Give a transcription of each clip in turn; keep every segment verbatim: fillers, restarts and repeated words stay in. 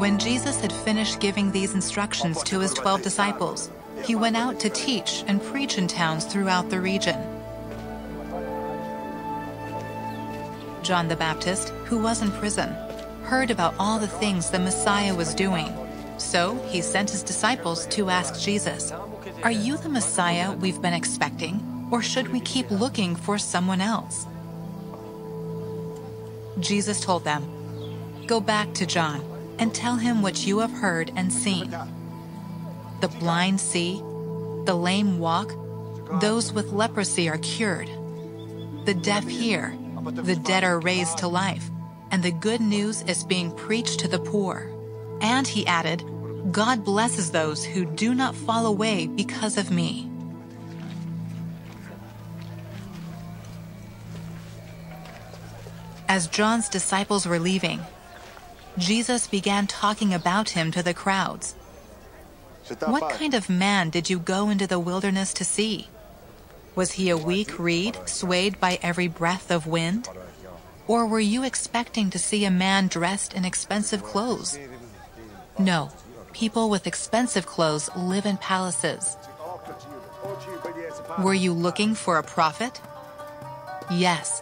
When Jesus had finished giving these instructions to his twelve disciples, he went out to teach and preach in towns throughout the region. John the Baptist, who was in prison, heard about all the things the Messiah was doing. So he sent his disciples to ask Jesus, "Are you the Messiah we've been expecting, or should we keep looking for someone else?" Jesus told them, "Go back to John and tell him what you have heard and seen. The blind see, the lame walk, those with leprosy are cured, the deaf hear, the dead are raised to life, and the good news is being preached to the poor." And he added, "God blesses those who do not fall away because of me." As John's disciples were leaving, Jesus began talking about him to the crowds. "What kind of man did you go into the wilderness to see? Was he a weak reed swayed by every breath of wind? Or were you expecting to see a man dressed in expensive clothes? No, people with expensive clothes live in palaces. Were you looking for a prophet? Yes,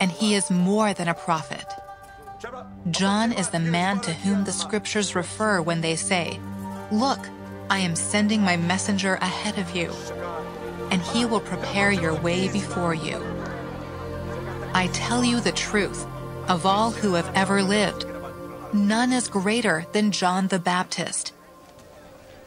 and he is more than a prophet. John is the man to whom the scriptures refer when they say, 'Look, I am sending my messenger ahead of you, and he will prepare your way before you.' I tell you the truth, of all who have ever lived, none is greater than John the Baptist.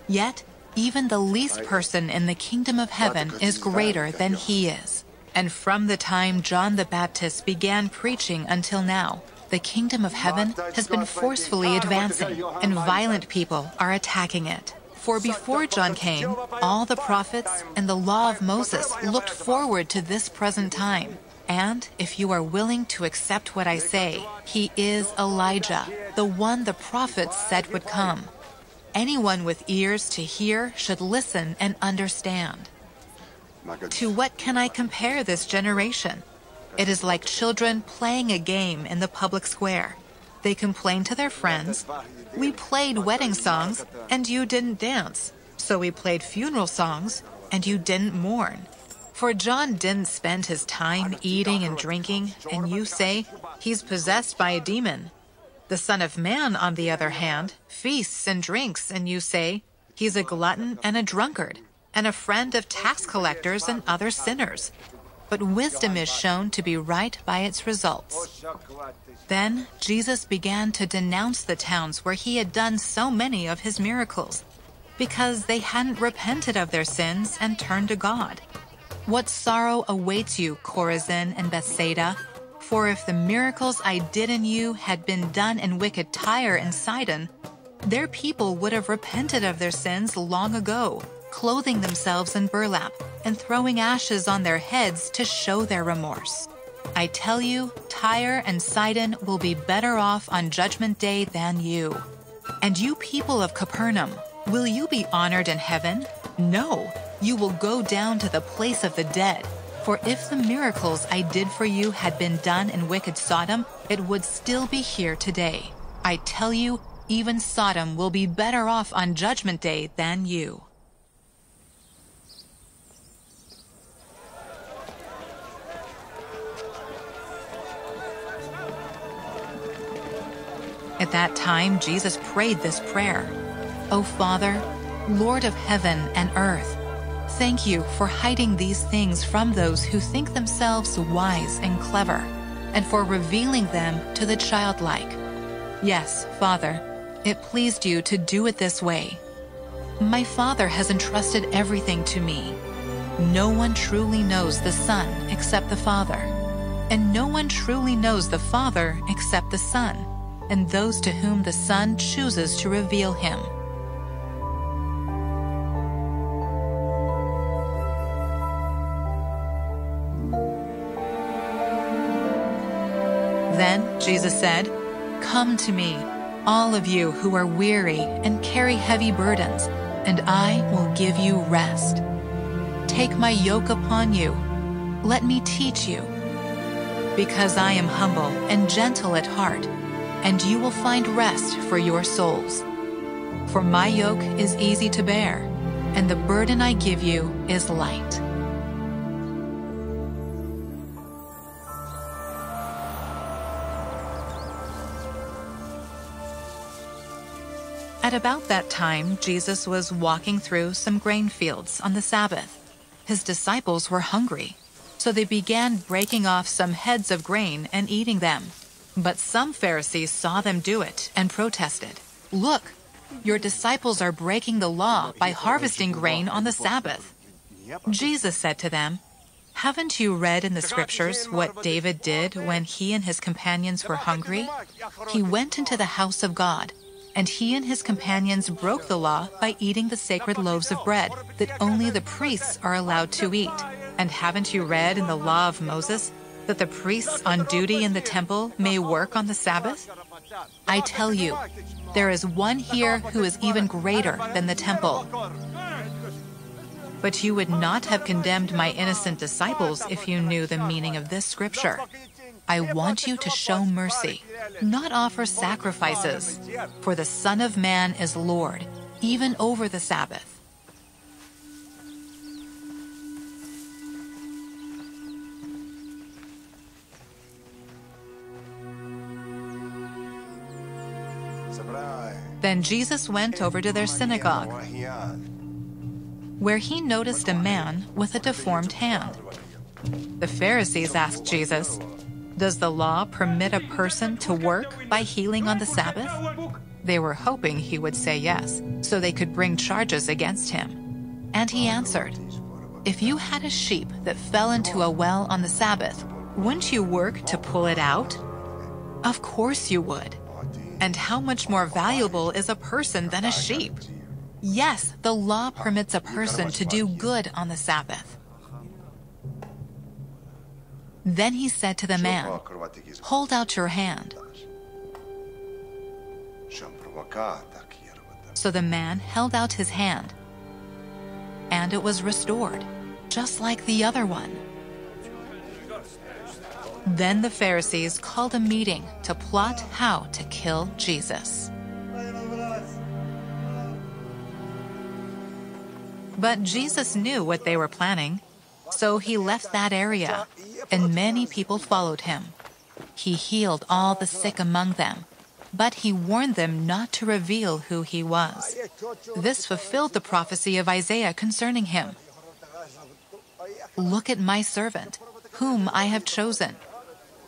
Yet, even the least person in the kingdom of heaven is greater than he is. And from the time John the Baptist began preaching until now, the kingdom of heaven has been forcefully advancing, and violent people are attacking it. For before John came, all the prophets and the law of Moses looked forward to this present time. And if you are willing to accept what I say, he is Elijah, the one the prophets said would come. Anyone with ears to hear should listen and understand. To what can I compare this generation? It is like children playing a game in the public square. They complain to their friends, 'We played wedding songs, and you didn't dance. So we played funeral songs, and you didn't mourn.' For John didn't spend his time eating and drinking, and you say, 'He's possessed by a demon.' The Son of Man, on the other hand, feasts and drinks, and you say, 'He's a glutton and a drunkard, and a friend of tax collectors and other sinners.' But wisdom is shown to be right by its results." Then Jesus began to denounce the towns where he had done so many of his miracles, because they hadn't repented of their sins and turned to God. "What sorrow awaits you, Chorazin and Bethsaida? For if the miracles I did in you had been done in wicked Tyre and Sidon, their people would have repented of their sins long ago, clothing themselves in burlap and throwing ashes on their heads to show their remorse. I tell you, Tyre and Sidon will be better off on Judgment Day than you. And you people of Capernaum, will you be honored in heaven? No. You will go down to the place of the dead. For if the miracles I did for you had been done in wicked Sodom, it would still be here today. I tell you, even Sodom will be better off on Judgment Day than you." At that time, Jesus prayed this prayer, "O Father, Lord of heaven and earth, thank you for hiding these things from those who think themselves wise and clever, and for revealing them to the childlike. Yes, Father, it pleased you to do it this way. My Father has entrusted everything to me. No one truly knows the Son except the Father, and no one truly knows the Father except the Son, and those to whom the Son chooses to reveal him." Then Jesus said, "Come to me, all of you who are weary and carry heavy burdens, and I will give you rest. Take my yoke upon you. Let me teach you, because I am humble and gentle at heart, and you will find rest for your souls. For my yoke is easy to bear, and the burden I give you is light." At about that time, Jesus was walking through some grain fields on the Sabbath. His disciples were hungry, so they began breaking off some heads of grain and eating them. But some Pharisees saw them do it and protested, "Look, your disciples are breaking the law by harvesting grain on the Sabbath." Jesus said to them, "Haven't you read in the scriptures what David did when he and his companions were hungry? He went into the house of God, and he and his companions broke the law by eating the sacred loaves of bread that only the priests are allowed to eat. And haven't you read in the law of Moses that the priests on duty in the temple may work on the Sabbath? I tell you, there is one here who is even greater than the temple." But you would not have condemned my innocent disciples if you knew the meaning of this scripture. "I want you to show mercy, not offer sacrifices, for the Son of Man is Lord, even over the Sabbath." Then Jesus went over to their synagogue, where he noticed a man with a deformed hand. The Pharisees asked Jesus, "Does the law permit a person to work by healing on the Sabbath?" They were hoping he would say yes, so they could bring charges against him. And he answered, "If you had a sheep that fell into a well on the Sabbath, wouldn't you work to pull it out? Of course you would. And how much more valuable is a person than a sheep? Yes, the law permits a person to do good on the Sabbath." Then he said to the man, "Hold out your hand." So the man held out his hand, and it was restored, just like the other one. Then the Pharisees called a meeting to plot how to kill Jesus. But Jesus knew what they were planning, so he left that area, and many people followed him. He healed all the sick among them, but he warned them not to reveal who he was. This fulfilled the prophecy of Isaiah concerning him. "Look at my servant, whom I have chosen.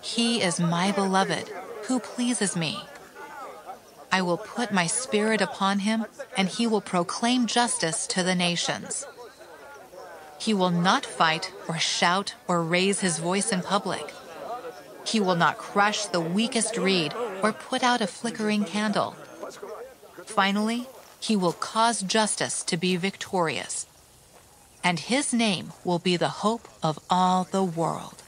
He is my beloved, who pleases me. I will put my spirit upon him, and he will proclaim justice to the nations. He will not fight or shout or raise his voice in public. He will not crush the weakest reed or put out a flickering candle. Finally, he will cause justice to be victorious, and his name will be the hope of all the world."